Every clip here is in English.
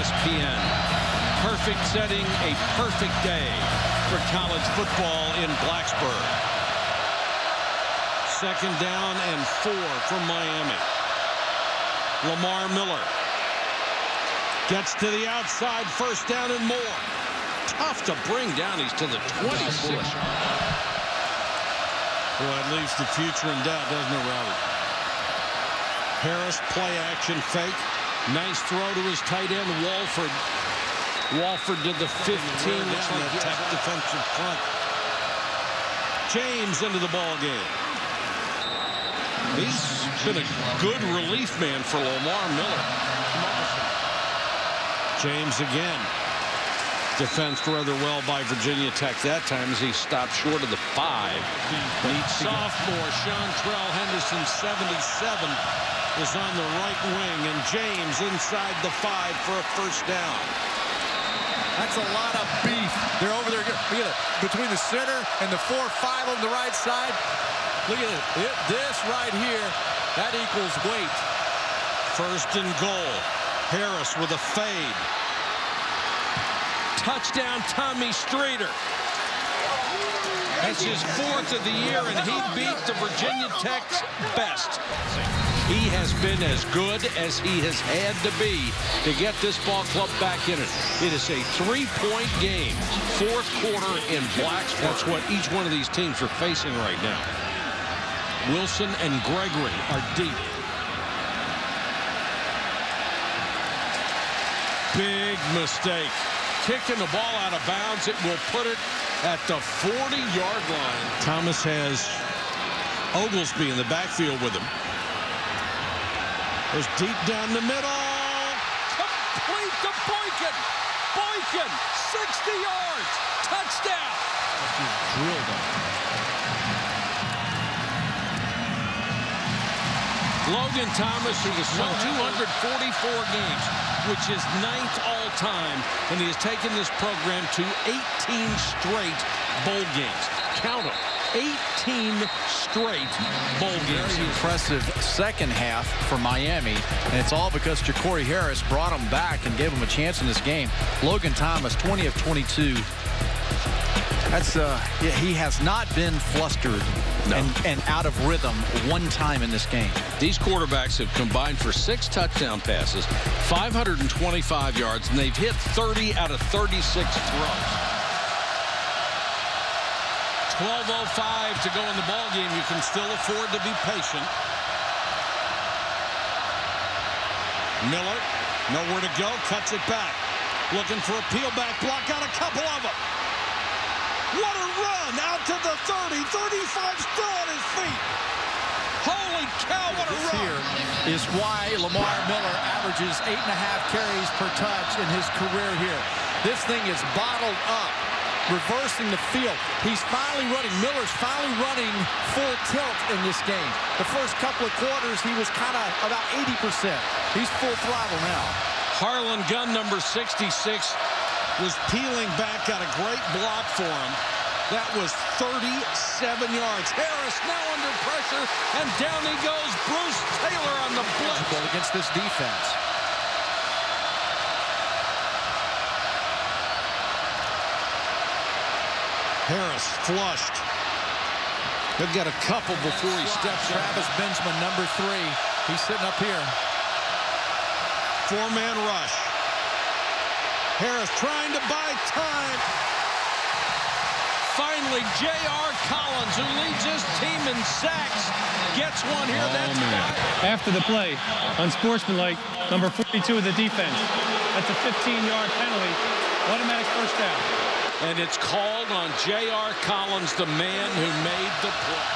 ESPN. Perfect setting, a perfect day for college football in Blacksburg. Second down and 4 from Miami. Lamar Miller gets to the outside, first down and more. Tough to bring down. He's to the 26. Well, it leaves the future in doubt, doesn't it, Robert? Harris, play action fake. Nice throw to his tight end, Walford. Walford did the 15. Looks like a tough defensive front. James into the ball game. He's been a good relief man for Lamar Miller. James again. Defensed rather well by Virginia Tech that time as he stopped short of the 5. The sophomore Chantrell Henderson, 77, is on the right wing, and James inside the 5 for a first down. That's a lot of beef. They're over there between the center and the 4-5 on the right side. Look at it. This right here, that equals weight. First and goal. Harris with a fade. Touchdown, Tommy Streeter. That's his 4th of the year, and he beat the Virginia Tech's best. He has been as good as he has had to be to get this ball club back in it. It is a three-point game, 4th quarter in Blacksburg. That's what each one of these teams are facing right now. Wilson and Gregory are deep. Big mistake. Kicking the ball out of bounds. It will put it at the 40-yard line. Thomas has Oglesby in the backfield with him. Goes deep down the middle. Complete to Boykin. Boykin, 60 yards. Touchdown. Drilled him. Logan Thomas, who has won 244 games, which is 9th all-time, and he has taken this program to 18 straight bowl games. Count them, 18 straight bowl games. Very impressive second half for Miami, and it's all because Jacory Harris brought him back and gave him a chance in this game. Logan Thomas, 20 of 22. That's he has not been flustered. No. And out of rhythm one time in this game. These quarterbacks have combined for 6 touchdown passes, 525 yards, and they've hit 30 out of 36 throws. 12:05 to go in the ball game. You can still afford to be patient. Miller, nowhere to go, cuts it back. Looking for a peel back block, got a couple of them. What a run out to the 30, 35's still on his feet. Holy cow, what a run. Here is why Lamar Miller averages 8.5 carries per touch in his career here. This thing is bottled up, reversing the field. Miller's finally running full tilt in this game. The first couple of quarters, he was kind of about 80%. He's full throttle now. Harlan Gunn, number 66. Was peeling back, got a great block for him. That was 37 yards. Harris now under pressure, and down he goes. Bruce Taylor on the blitz. Against this defense. Harris flushed. They've got a couple before he steps up. Travis Benjamin, number 3. He's sitting up here. 4-man rush. Harris trying to buy time. Finally, J.R. Collins, who leads his team in sacks, gets one here. That's after the play, unsportsmanlike, number 42 of the defense. That's a 15-yard penalty. Automatic first down. And it's called on J.R. Collins, the man who made the play.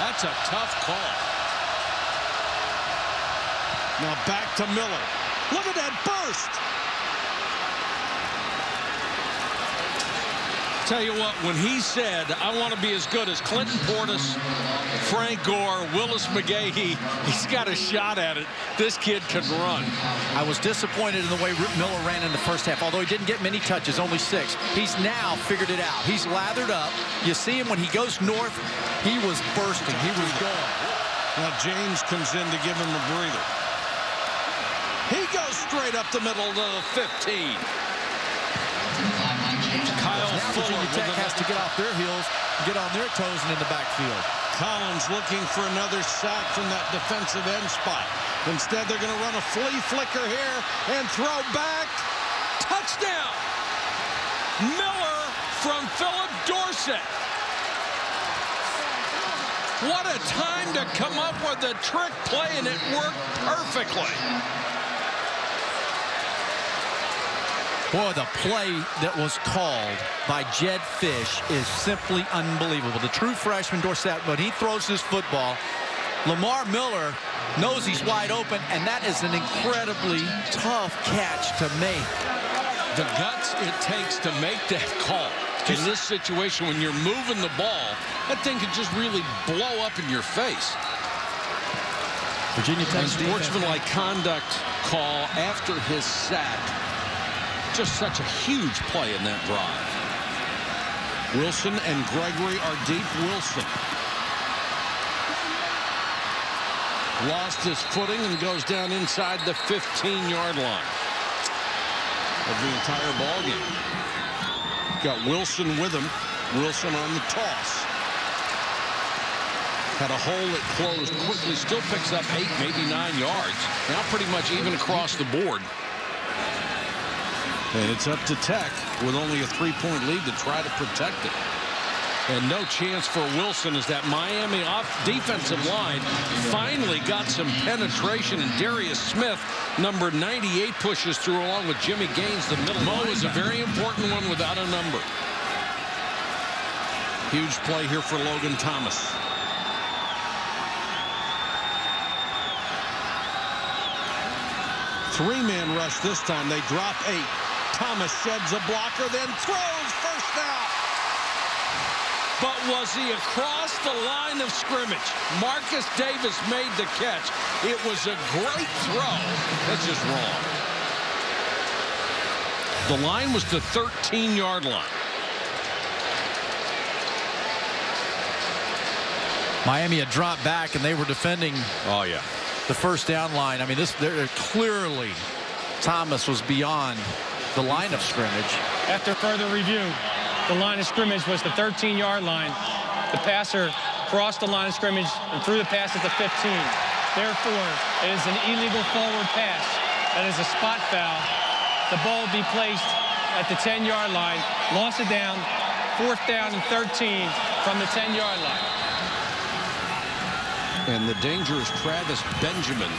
That's a tough call. Now back to Miller. Look at that burst. Tell you what, when he said, I want to be as good as Clinton Portis, Frank Gore, Willis McGahee, he's got a shot at it. This kid can run. I was disappointed in the way Miller ran in the first half, although he didn't get many touches, only 6. He's now figured it out. He's lathered up. You see him when he goes north, he was bursting. He was going. Now James comes in to give him a breather. He goes straight up the middle to the 15. Kyle Virginia Tech has to get off their heels, get on their toes and in the backfield. Collins looking for another shot from that defensive end spot. Instead, they're going to run a flea flicker here and throw back. Touchdown! Miller from Phillip Dorsett. What a time to come up with a trick play, and it worked perfectly. Boy, the play that was called by Jed Fish is simply unbelievable. The true freshman Dorsett, when he throws his football, Lamar Miller knows he's wide open, and that is an incredibly tough catch to make. The guts it takes to make that call in this situation when you're moving the ball, that thing could just really blow up in your face. Virginia Tech's sportsmanlike conduct call after his sack. Just such a huge play in that drive. Wilson and Gregory are deep. Wilson lost his footing and goes down inside the 15-yard line of the entire ball game. Got Wilson with him. Wilson on the toss. Had a hole that closed quickly. Still picks up 8, maybe 9 yards. Now pretty much even across the board. And it's up to Tech with only a 3-point lead to try to protect it. And no chance for Wilson as that Miami off defensive line finally got some penetration. And Darius Smith, number 98, pushes through along with Jimmy Gaines. The middle ball is a very important one without a number. Huge play here for Logan Thomas. Three-man rush this time. They drop 8. Thomas sheds a blocker, then throws, first down. But was he across the line of scrimmage? Marcus Davis made the catch. It was a great throw. That's just wrong. The line was the 13-yard line. Miami had dropped back, and they were defending. Oh, yeah. The first down line. I mean, they're clearly Thomas was beyond the line of scrimmage. After further review, the line of scrimmage was the 13-yard line. The passer crossed the line of scrimmage and threw the pass at the 15. Therefore, it is an illegal forward pass. That is a spot foul. The ball will be placed at the 10-yard line. Loss of down, 4th down and 13 from the 10-yard line. And the danger is Travis Benjamin,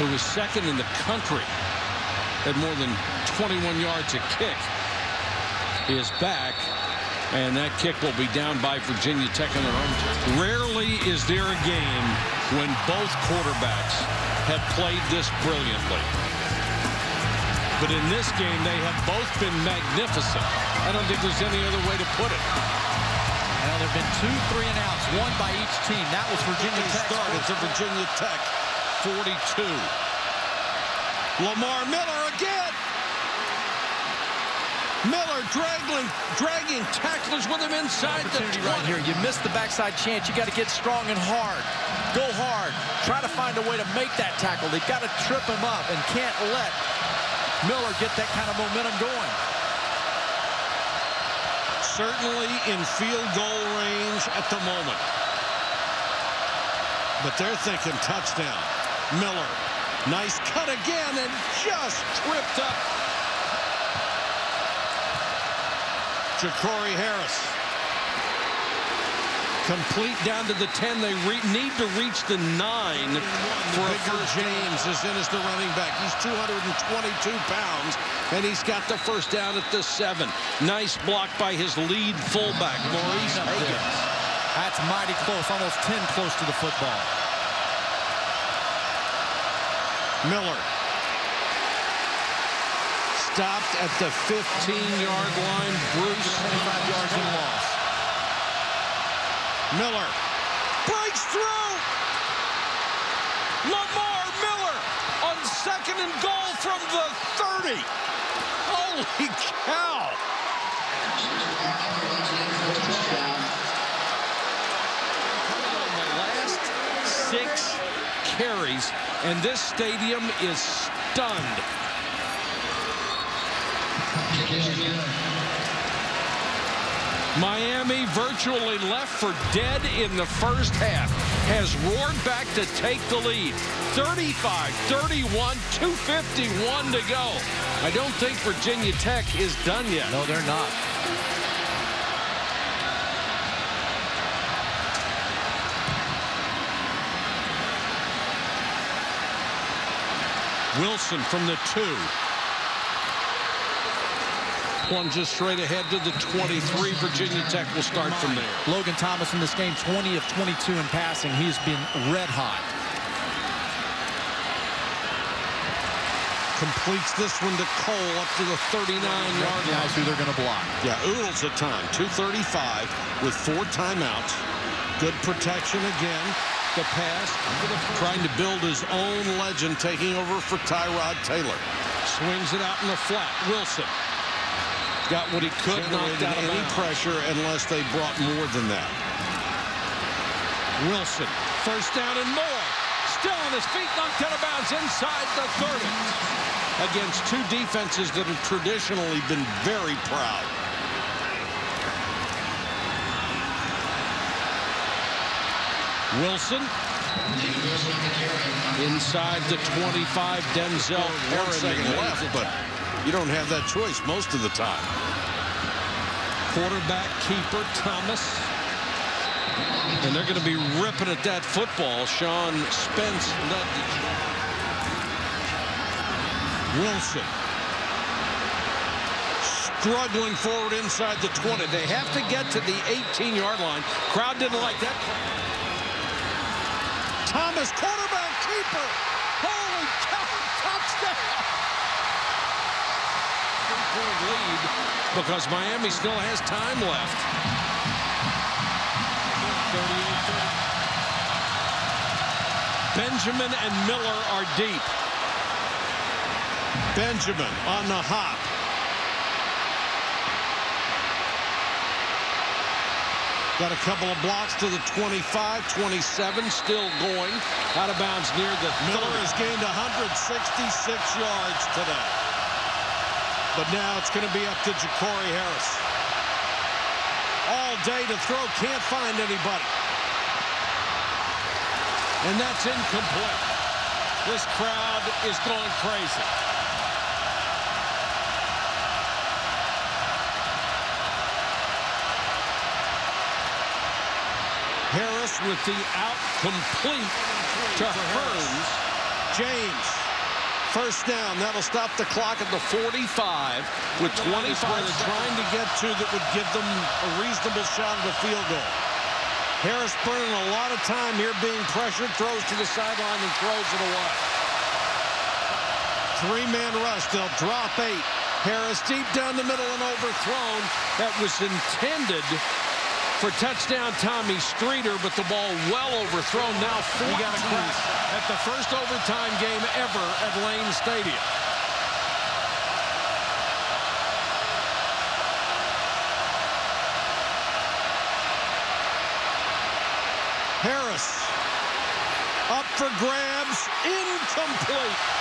who was second in the country. Had more than 21 yards a kick. He is back, and that kick will be down by Virginia Tech on their own. Rarely is there a game when both quarterbacks have played this brilliantly. But in this game, they have both been magnificent. I don't think there's any other way to put it. Now, there have been 2 3-and-outs, one by each team. That was Virginia Tech. It's a Virginia Tech 42. Lamar Miller again. Miller dragging tacklers with him inside the 20. Right here, you missed the backside chance. You got to get strong and hard. Go hard. Try to find a way to make that tackle. They've got to trip him up and can't let Miller get that kind of momentum going. Certainly in field goal range at the moment. But they're thinking touchdown. Miller. Nice cut again and just tripped up. Jacory Harris. Complete down to the 10. They need to reach the 9. James is in as the running back. He's 222 pounds, and he's got the first down at the 7. Nice block by his lead fullback, Maurice Higgins. That's mighty close, almost 10 close to the football. Miller stopped at the 15-yard line. Bruce 25 yards and loss. Miller breaks through. Lamar Miller on 2nd and goal from the 30. Holy cow! On the last 6 carries. and this stadium is stunned. Miami virtually left for dead in the first half, has roared back to take the lead. 35, 31, 2:51 to go. I don't think Virginia Tech is done yet. No, they're not. Wilson from the 2. Plunges straight ahead to the 23. Virginia Tech will start from there. Logan Thomas in this game, 20 of 22 in passing. He's been red hot. Completes this one to Cole up to the 39-yard line. Who they're going to block. Yeah, oodles of time. 2:35 with 4 timeouts. Good protection again. The pass, trying to build his own legend, taking over for Tyrod Taylor. Swings it out in the flat. Wilson got what he could, knocked out of any pressure unless they brought more than that. Wilson, first down and more. Still on his feet, knocked out of bounds inside the 30. Against two defenses that have traditionally been very proud. Wilson inside the 25. Denzel Harris left, but you don't have that choice most of the time. Quarterback keeper Thomas, and they're going to be ripping at that football. Sean Spence led the charge. Wilson struggling forward inside the 20. They have to get to the 18-yard line. Crowd didn't like that. Thomas, quarterback keeper. Holy cow, touchdown. Three-point lead because Miami still has time left. 38-30. Benjamin and Miller are deep. Benjamin on the hop. Got a couple of blocks to the 25, 27, still going. Out of bounds near the... Miller has gained 166 yards today. But now it's going to be up to Jacory Harris. All day to throw, can't find anybody. And that's incomplete. This crowd is going crazy. Harris with the out complete to Hearns. James, first down. That'll stop the clock at the 45 with 25. They're trying to get to that would give them a reasonable shot at a field goal. Harris burning a lot of time here being pressured, throws to the sideline and throws it away. Three-man rush. They'll drop 8. Harris deep down the middle and overthrown. That was intended for touchdown Tommy Streeter, but the ball well overthrown. Now we got a crack at the first overtime game ever at Lane Stadium. Harris up for grabs, incomplete.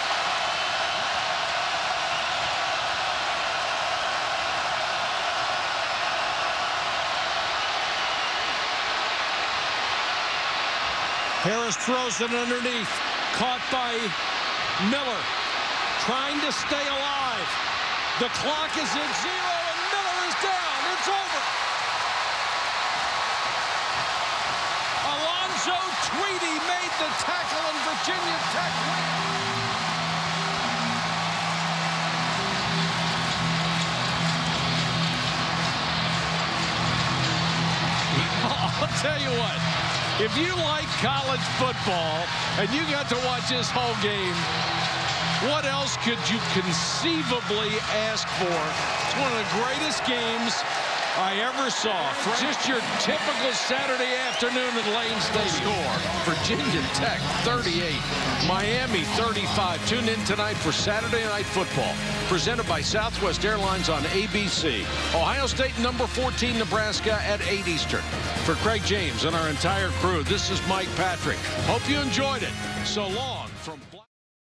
Harris throws it underneath, caught by Miller, trying to stay alive. The clock is at 0, and Miller is down. It's over. Alonzo Tweedy made the tackle, and Virginia Tech wins. I'll tell you what. If you like college football and you got to watch this whole game, what else could you conceivably ask for? It's one of the greatest games I ever saw. Just your typical Saturday afternoon at Lane Stadium. Score, Virginia Tech 38, Miami 35. Tune in tonight for Saturday Night Football, presented by Southwest Airlines on ABC. Ohio State number 14, Nebraska at 8 Eastern. For Craig James and our entire crew, this is Mike Patrick. Hope you enjoyed it. So long from...